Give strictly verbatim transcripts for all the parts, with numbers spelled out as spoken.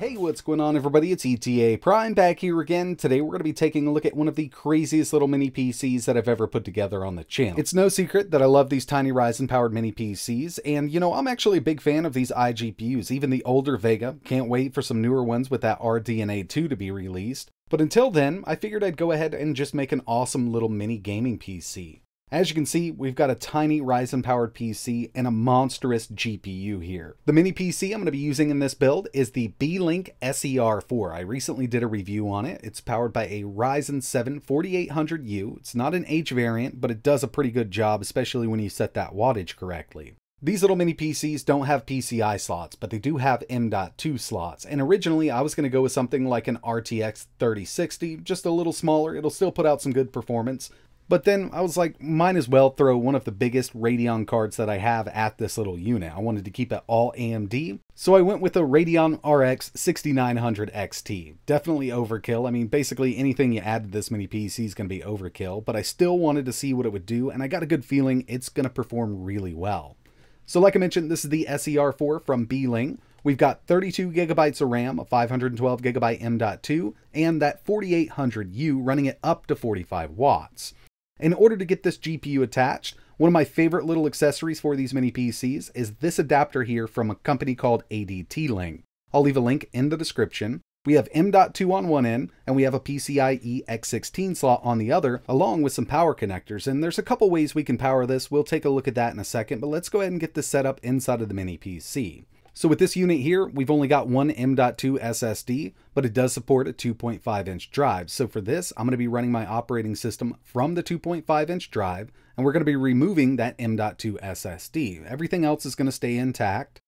Hey, what's going on everybody, it's E T A Prime back here again. Today we're going to be taking a look at one of the craziest little mini P Cs that I've ever put together on the channel. It's no secret that I love these tiny Ryzen powered mini P Cs, and you know, I'm actually a big fan of these iGPUs, even the older Vega. Can't wait for some newer ones with that R D N A two to be released. But until then, I figured I'd go ahead and just make an awesome little mini gaming P C. As you can see, we've got a tiny Ryzen-powered P C and a monstrous G P U here. The mini P C I'm going to be using in this build is the Beelink S E R four. I recently did a review on it. It's powered by a Ryzen seven forty-eight hundred U. It's not an H variant, but it does a pretty good job, especially when you set that wattage correctly. These little mini P Cs don't have P C I slots, but they do have M dot two slots, and originally I was going to go with something like an R T X thirty sixty, just a little smaller. It'll still put out some good performance. But then I was like, might as well throw one of the biggest Radeon cards that I have at this little unit. I wanted to keep it all A M D. So I went with a Radeon R X sixty-nine hundred X T. Definitely overkill. I mean, basically anything you add to this many P Cs is going to be overkill, but I still wanted to see what it would do, and I got a good feeling it's going to perform really well. So like I mentioned, this is the S E R four from Beelink. We've got thirty-two gigabytes of RAM, a five hundred twelve gigabyte M dot two, and that forty-eight hundred U running it up to forty-five watts. In order to get this G P U attached, one of my favorite little accessories for these mini P Cs is this adapter here from a company called A D T Link. I'll leave a link in the description. We have M dot two on one end, and we have a PCIe X sixteen slot on the other, along with some power connectors, and there's a couple ways we can power this. We'll take a look at that in a second, but let's go ahead and get this set up inside of the mini P C. So with this unit here, we've only got one M dot two S S D, but it does support a two point five inch drive. So for this, I'm going to be running my operating system from the two point five inch drive, and we're going to be removing that M dot two S S D. Everything else is going to stay intact.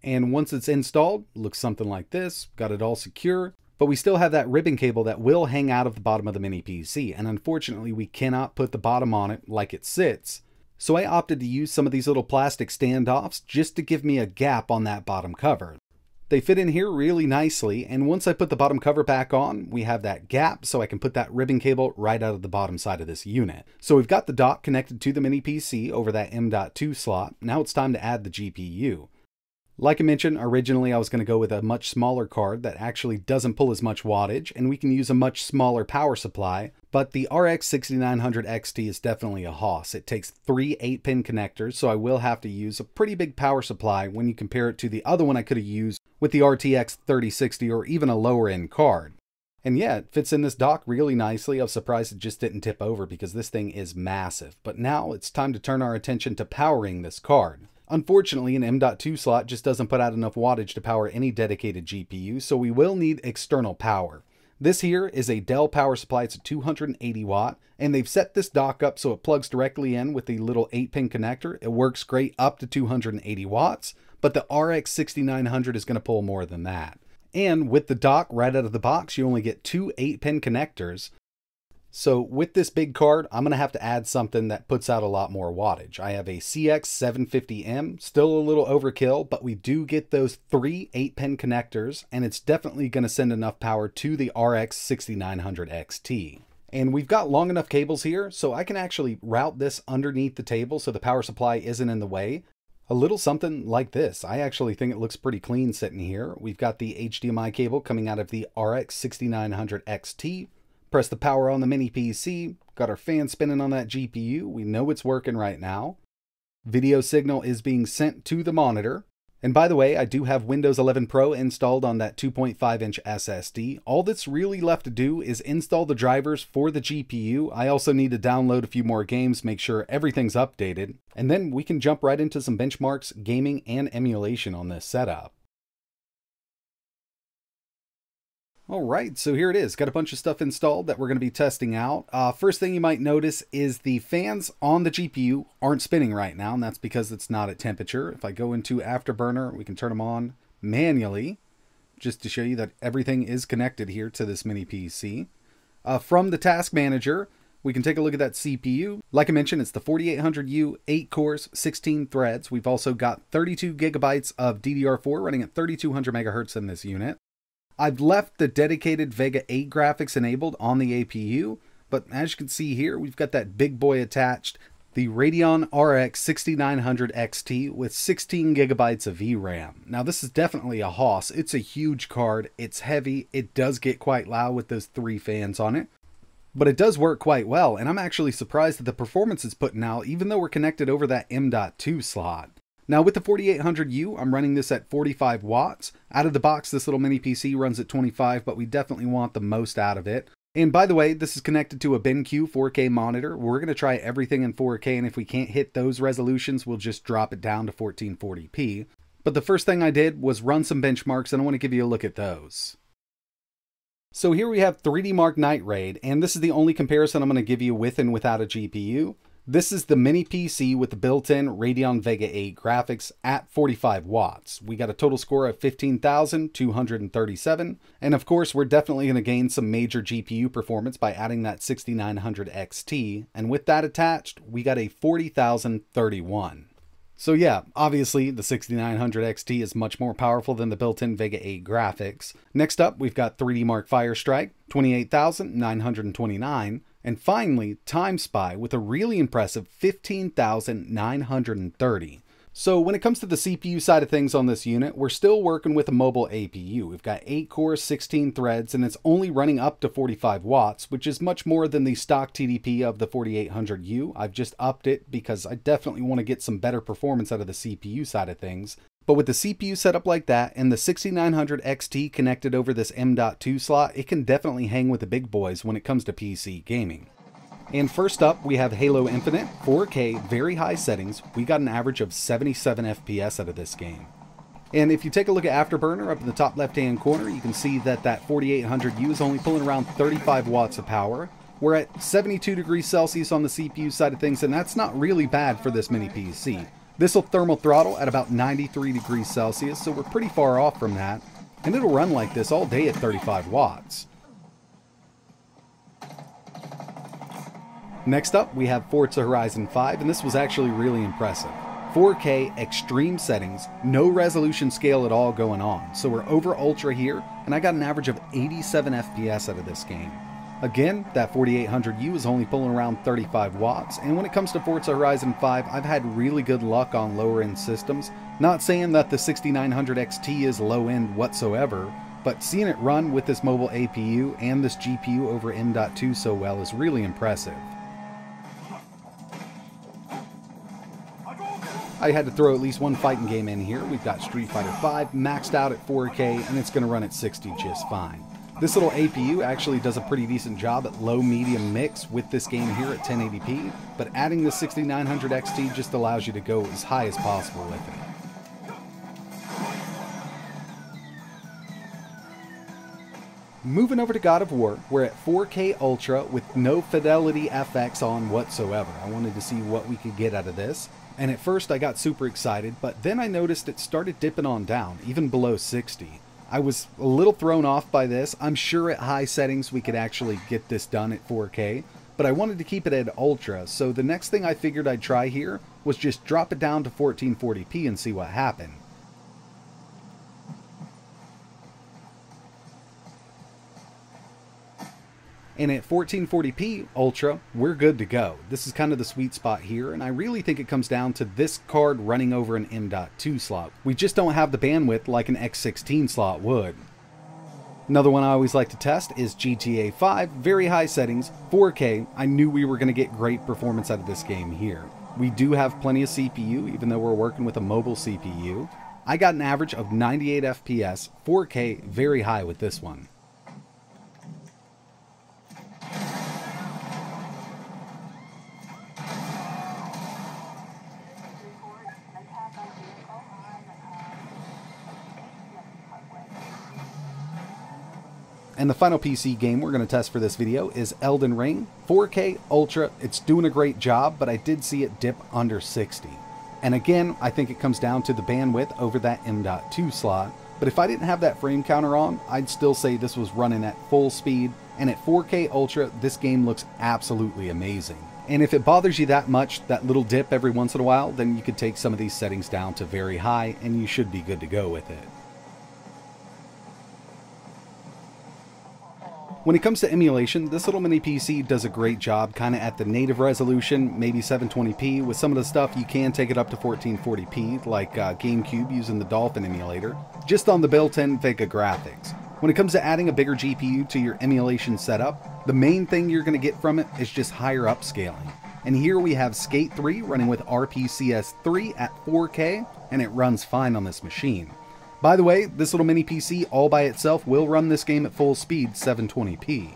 And once it's installed, it looks something like this. Got it all secure, but we still have that ribbon cable that will hang out of the bottom of the mini P C. And unfortunately, we cannot put the bottom on it like it sits. So I opted to use some of these little plastic standoffs just to give me a gap on that bottom cover. They fit in here really nicely, and once I put the bottom cover back on, we have that gap so I can put that ribbon cable right out of the bottom side of this unit. So we've got the dock connected to the mini P C over that M dot two slot. Now it's time to add the G P U. Like I mentioned, originally I was going to go with a much smaller card that actually doesn't pull as much wattage, and we can use a much smaller power supply, but the R X sixty-nine hundred X T is definitely a hoss. It takes three eight pin connectors, so I will have to use a pretty big power supply when you compare it to the other one I could have used with the R T X thirty sixty or even a lower end card. And yeah, it fits in this dock really nicely. I was surprised it just didn't tip over because this thing is massive. But now it's time to turn our attention to powering this card. Unfortunately, an M dot two slot just doesn't put out enough wattage to power any dedicated G P U, so we will need external power. This here is a Dell power supply. It's a two hundred eighty watt, and they've set this dock up so it plugs directly in with the little eight pin connector. It works great up to two hundred eighty watts, but the R X sixty-nine hundred is going to pull more than that. And with the dock right out of the box, you only get two eight pin connectors. So with this big card, I'm going to have to add something that puts out a lot more wattage. I have a C X seven fifty M, still a little overkill, but we do get those three eight pin connectors, and it's definitely going to send enough power to the R X sixty-nine hundred X T. And we've got long enough cables here, so I can actually route this underneath the table so the power supply isn't in the way. A little something like this. I actually think it looks pretty clean sitting here. We've got the H D M I cable coming out of the R X sixty-nine hundred X T. Press the power on the mini P C, got our fan spinning on that G P U, we know it's working right now. Video signal is being sent to the monitor. And by the way, I do have Windows eleven Pro installed on that two point five inch S S D. All that's really left to do is install the drivers for the G P U. I also need to download a few more games, make sure everything's updated, and then we can jump right into some benchmarks, gaming, and emulation on this setup. All right, so here it is. Got a bunch of stuff installed that we're going to be testing out. Uh, first thing you might notice is the fans on the G P U aren't spinning right now, and that's because it's not at temperature. If I go into Afterburner, we can turn them on manually, just to show you that everything is connected here to this mini P C. Uh, from the task manager, we can take a look at that C P U. Like I mentioned, it's the forty-eight hundred U, eight cores, sixteen threads. We've also got thirty-two gigabytes of D D R four running at thirty-two hundred megahertz in this unit. I've left the dedicated Vega eight graphics enabled on the A P U, but as you can see here, we've got that big boy attached. the Radeon R X sixty-nine hundred X T with sixteen gigabytes of V RAM. Now this is definitely a hoss. It's a huge card, it's heavy, it does get quite loud with those three fans on it. But it does work quite well, and I'm actually surprised that the performance it's putting out even though we're connected over that M dot two slot. Now with the forty-eight hundred U, I'm running this at forty-five watts. Out of the box, this little mini P C runs at twenty-five, but we definitely want the most out of it. And by the way, this is connected to a BenQ four K monitor. We're going to try everything in four K, and if we can't hit those resolutions, we'll just drop it down to fourteen forty p. But the first thing I did was run some benchmarks, and I want to give you a look at those. So here we have three D Mark Night Raid, and this is the only comparison I'm going to give you with and without a G P U. This is the mini P C with the built-in Radeon Vega eight graphics at forty-five watts. We got a total score of fifteen thousand two hundred thirty-seven, and of course we're definitely going to gain some major G P U performance by adding that sixty-nine hundred X T, and with that attached, we got a forty thousand thirty-one. So yeah, obviously the sixty-nine hundred X T is much more powerful than the built-in Vega eight graphics. Next up, we've got three D Mark Firestrike, twenty-eight thousand nine hundred twenty-nine, and finally Time Spy with a really impressive fifteen thousand nine hundred thirty. So when it comes to the C P U side of things on this unit, we're still working with a mobile A P U. We've got eight cores, sixteen threads, and it's only running up to forty-five watts, which is much more than the stock T D P of the forty-eight hundred U. I've just upped it because I definitely want to get some better performance out of the C P U side of things. But with the C P U set up like that and the sixty-nine hundred X T connected over this M dot two slot, it can definitely hang with the big boys when it comes to P C gaming. And first up, we have Halo Infinite, four K, very high settings. We got an average of seventy-seven F P S out of this game. And if you take a look at Afterburner up in the top left-hand corner, you can see that that forty-eight hundred U is only pulling around thirty-five watts of power. We're at seventy-two degrees Celsius on the C P U side of things, and that's not really bad for this mini P C. This will thermal throttle at about ninety-three degrees Celsius, so we're pretty far off from that. And it'll run like this all day at thirty-five watts. Next up, we have Forza Horizon five, and this was actually really impressive. four K, extreme settings, no resolution scale at all going on. So we're over ultra here, and I got an average of eighty-seven F P S out of this game. Again, that forty-eight hundred U is only pulling around thirty-five watts, and when it comes to Forza Horizon five, I've had really good luck on lower-end systems. Not saying that the sixty-nine hundred X T is low-end whatsoever, but seeing it run with this mobile A P U and this G P U over M dot two so well is really impressive. I had to throw at least one fighting game in here. We've got Street Fighter V maxed out at four K, and it's going to run at sixty just fine. This little A P U actually does a pretty decent job at low-medium mix with this game here at ten eighty p, but adding the sixty-nine hundred X T just allows you to go as high as possible with it. Moving over to God of War, we're at four K Ultra with no FidelityFX on whatsoever. I wanted to see what we could get out of this. And at first I got super excited, but then I noticed it started dipping on down, even below sixty. I was a little thrown off by this. I'm sure at high settings we could actually get this done at four K, but I wanted to keep it at ultra, so the next thing I figured I'd try here was just drop it down to fourteen forty p and see what happened. And at fourteen forty p Ultra, we're good to go. This is kind of the sweet spot here, and I really think it comes down to this card running over an M dot two slot. We just don't have the bandwidth like an X sixteen slot would. Another one I always like to test is G T A five, very high settings, four K. I knew we were going to get great performance out of this game here. We do have plenty of C P U, even though we're working with a mobile C P U. I got an average of ninety-eight F P S, four K, very high with this one. And the final P C game we're going to test for this video is Elden Ring, four K Ultra. It's doing a great job, but I did see it dip under sixty. And again, I think it comes down to the bandwidth over that M dot two slot. But if I didn't have that frame counter on, I'd still say this was running at full speed. And at four K Ultra, this game looks absolutely amazing. And if it bothers you that much, that little dip every once in a while, then you could take some of these settings down to very high and you should be good to go with it. When it comes to emulation, this little mini P C does a great job kind of at the native resolution, maybe seven twenty p. With some of the stuff, you can take it up to fourteen forty p, like uh, GameCube using the Dolphin emulator, just on the built-in Vega graphics. When it comes to adding a bigger G P U to your emulation setup, the main thing you're going to get from it is just higher upscaling. And here we have Skate three running with R P C S three at four K, and it runs fine on this machine. By the way, this little mini P C all by itself will run this game at full speed, seven twenty p.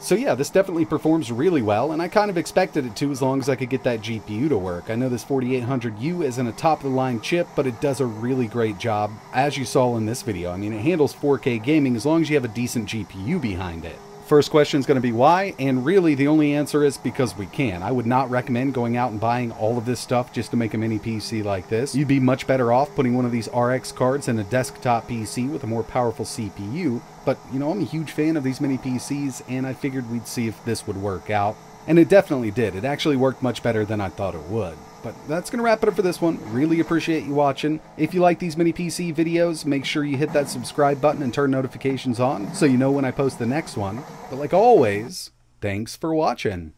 So yeah, this definitely performs really well, and I kind of expected it to as long as I could get that G P U to work. I know this forty-eight hundred U isn't a top-of-the-line chip, but it does a really great job, as you saw in this video. I mean, it handles four K gaming as long as you have a decent G P U behind it. First question is going to be why, and really the only answer is because we can. I would not recommend going out and buying all of this stuff just to make a mini P C like this. You'd be much better off putting one of these R X cards in a desktop P C with a more powerful C P U, but you know, I'm a huge fan of these mini P Cs, and I figured we'd see if this would work out. And it definitely did. It actually worked much better than I thought it would. But that's going to wrap it up for this one. Really appreciate you watching. If you like these mini P C videos, make sure you hit that subscribe button and turn notifications on so you know when I post the next one. But like always, thanks for watching.